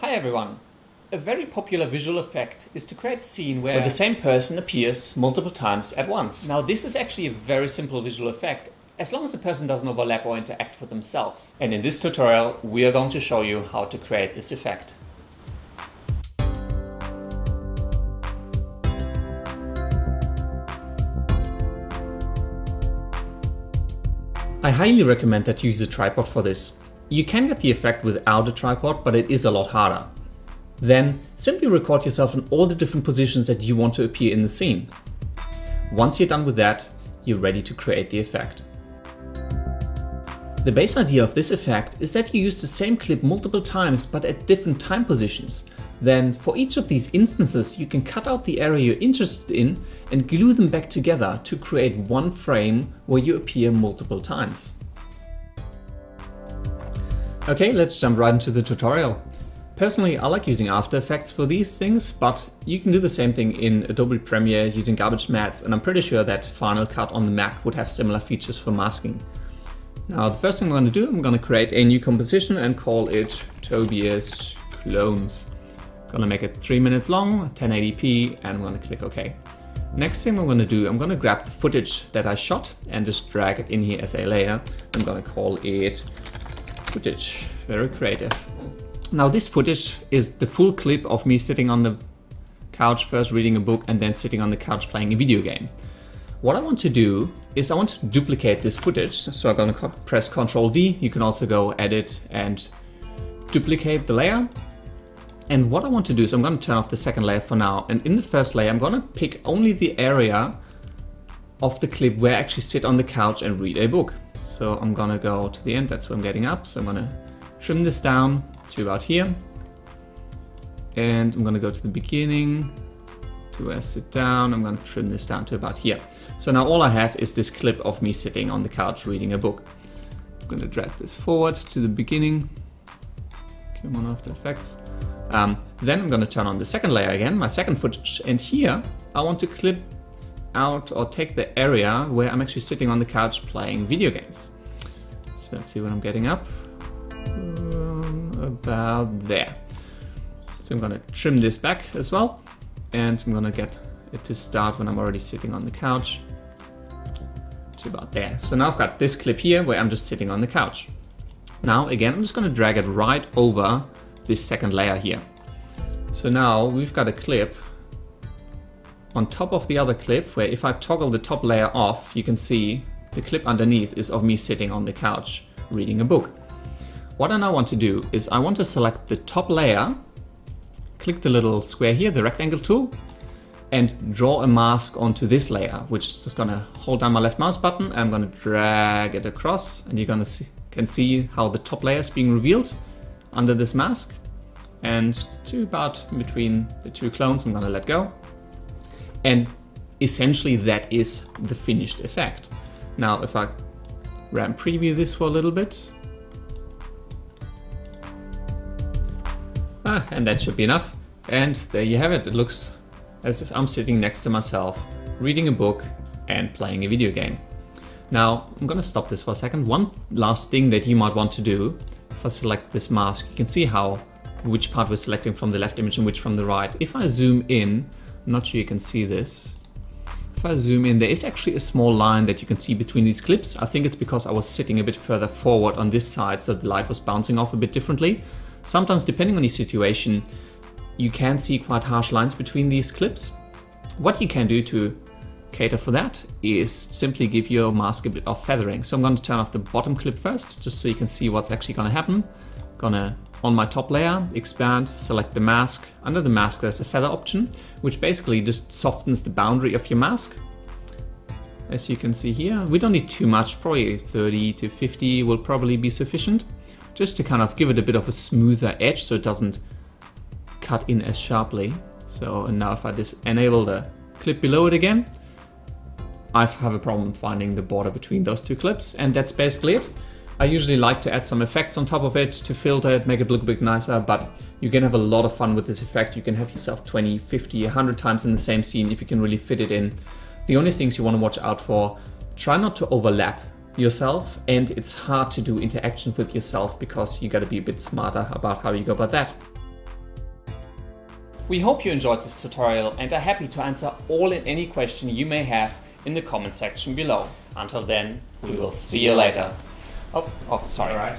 Hi everyone! A very popular visual effect is to create a scene where the same person appears multiple times at once. Now this is actually a very simple visual effect as long as the person doesn't overlap or interact with themselves. And in this tutorial we are going to show you how to create this effect. I highly recommend that you use a tripod for this. You can get the effect without a tripod, but it is a lot harder. Then simply record yourself in all the different positions that you want to appear in the scene. Once you're done with that, you're ready to create the effect. The base idea of this effect is that you use the same clip multiple times but at different time positions. Then for each of these instances you can cut out the area you're interested in and glue them back together to create one frame where you appear multiple times. Okay, let's jump right into the tutorial. Personally, I like using After Effects for these things, but you can do the same thing in Adobe Premiere using garbage mats, and I'm pretty sure that Final Cut on the Mac would have similar features for masking. Now, the first thing I'm going to do, I'm going to create a new composition and call it Tobias Clones. I'm going to make it 3 minutes long, 1080p, and I'm going to click OK. Next thing I'm going to do, I'm going to grab the footage that I shot and just drag it in here as a layer. I'm going to call it footage. Very creative. Now this footage is the full clip of me sitting on the couch, first reading a book and then sitting on the couch playing a video game. What I want to do is I want to duplicate this footage, so I'm going to press Ctrl+D. You can also go edit and duplicate the layer. And what I want to do is I'm going to turn off the second layer for now, and in the first layer I'm going to pick only the area of the clip where I actually sit on the couch and read a book. So I'm gonna go to the end, that's where I'm getting up. So I'm gonna trim this down to about here. And I'm gonna go to the beginning, to where I sit down. I'm gonna trim this down to about here. So now all I have is this clip of me sitting on the couch reading a book. I'm gonna drag this forward to the beginning. Come on, After Effects. Then I'm gonna turn on the second layer again, my second footage. And here I want to clip out or take the area where I'm actually sitting on the couch playing video games. So let's see what I'm getting up. About there. So I'm gonna trim this back as well, and I'm gonna get it to start when I'm already sitting on the couch. It's about there. So now I've got this clip here where I'm just sitting on the couch. Now again, I'm just gonna drag it right over this second layer here. So now we've got a clip on top of the other clip, where if I toggle the top layer off, you can see the clip underneath is of me sitting on the couch reading a book. What I now want to do is I want to select the top layer, click the little square here, the rectangle tool, and draw a mask onto this layer, which is just going to hold down my left mouse button and I'm going to drag it across, and you're going to see how the top layer is being revealed under this mask. And to about between the two clones I'm going to let go. And essentially that is the finished effect. Now if I RAM preview this for a little bit, and that should be enough. And there you have it. It looks as if I'm sitting next to myself, reading a book and playing a video game. Now I'm going to stop this for a second. One last thing that you might want to do, if I select this mask, you can see which part we're selecting from the left image and which from the right. If I zoom in, I'm not sure you can see this. If I zoom in, there is actually a small line that you can see between these clips. I think it's because I was sitting a bit further forward on this side, so the light was bouncing off a bit differently. Sometimes, depending on your situation, you can see quite harsh lines between these clips. What you can do to cater for that is simply give your mask a bit of feathering. So I'm going to turn off the bottom clip first, just so you can see what's actually going to happen. I'm going to, on my top layer, expand, select the mask. Under the mask there's a feather option, which basically just softens the boundary of your mask. As you can see here, we don't need too much, probably 30 to 50 will probably be sufficient, just to kind of give it a bit of a smoother edge so it doesn't cut in as sharply. So and now if I just enable the clip below it again, I have a problem finding the border between those two clips, and that's basically it. I usually like to add some effects on top of it to filter it, make it look a bit nicer, but you can have a lot of fun with this effect. You can have yourself 20, 50, 100 times in the same scene if you can really fit it in. The only things you want to watch out for, try not to overlap yourself, and it's hard to do interaction with yourself because you got to be a bit smarter about how you go about that. We hope you enjoyed this tutorial and are happy to answer all and any question you may have in the comment section below. Until then, we will see you later. Oh, sorry.